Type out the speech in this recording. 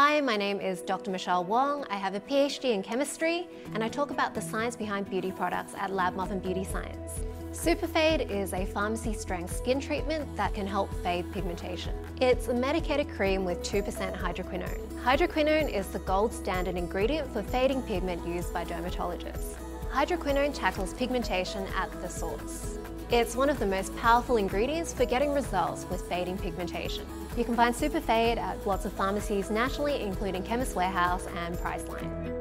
Hi, my name is Dr. Michelle Wong. I have a PhD in chemistry and I talk about the science behind beauty products at Lab Muffin Beauty Science. Superfade is a pharmacy-strength skin treatment that can help fade pigmentation. It's a medicated cream with 2% hydroquinone. Hydroquinone is the gold standard ingredient for fading pigment used by dermatologists. Hydroquinone tackles pigmentation at the source. It's one of the most powerful ingredients for getting results with fading pigmentation. You can find Superfade at lots of pharmacies nationally, including Chemist Warehouse and Priceline.